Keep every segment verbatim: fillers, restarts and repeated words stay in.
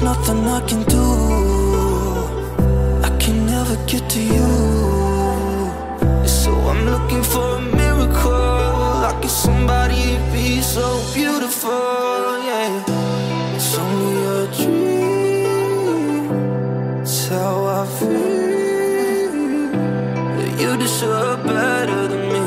there's nothing I can do. I can never get to you. So I'm looking for a miracle, like it's somebody to be so beautiful, yeah. It's only a dream, it's how I feel. You deserve better than me.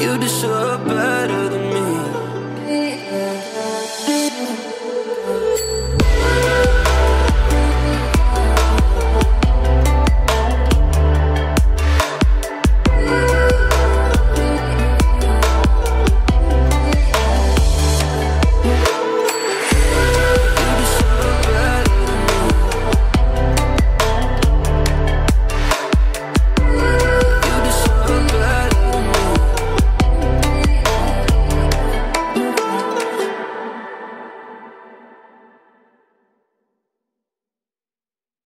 You deserve better than